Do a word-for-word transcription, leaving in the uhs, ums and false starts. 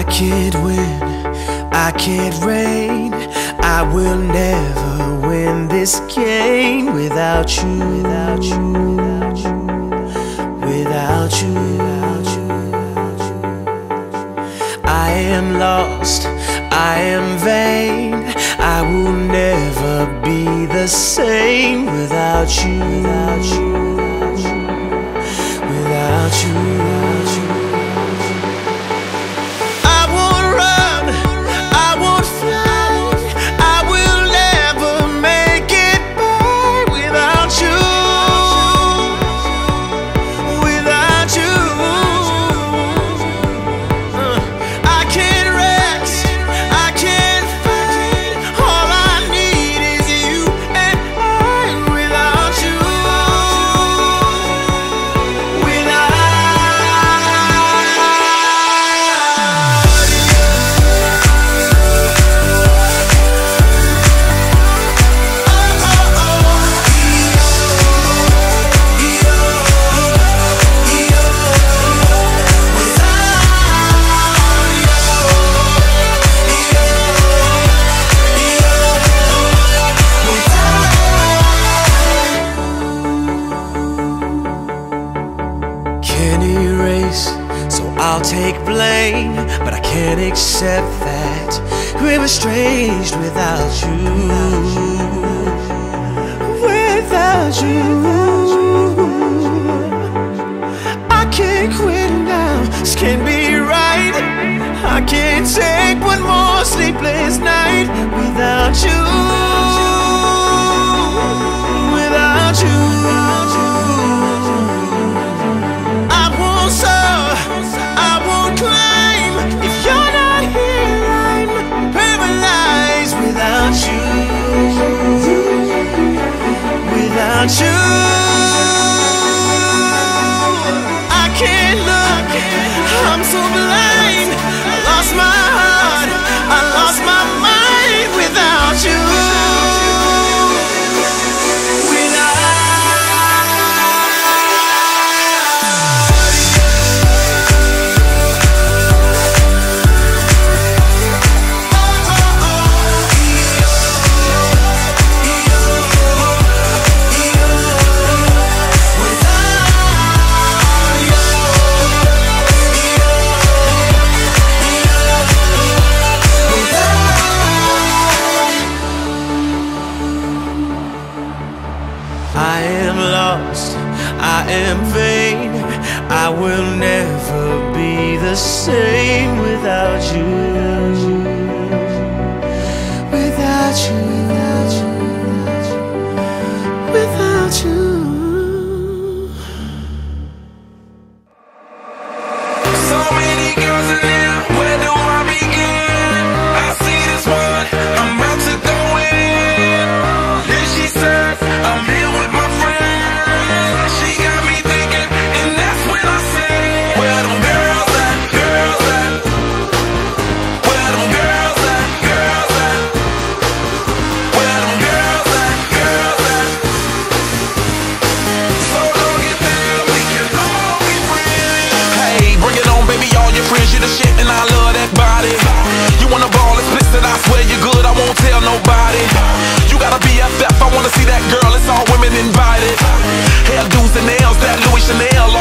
I can't win, I can't reign, I will never win this game without you, without you, without you, without you, without you, without you. I am lost, I am vain, I will never be the same without you, without you, without you, without you. So I'll take blame, but I can't accept that we're estranged without you, without you. I can't quit now, this can't be right. I can't take one more sleepless night without you, without you. Without you, I can't look, I'm so blind. I lost my heart, I lost my mind without you. I am lost, I am vain, I will never be the same without you, without you, without you, without you, without you. So many girls in here, where do I begin? I see this one, I'm about to go in. Here she says, I'm here. Nobody, you gotta be F F. I wanna see that girl. It's all women invited. Hairdos and nails, that Louis Chanel.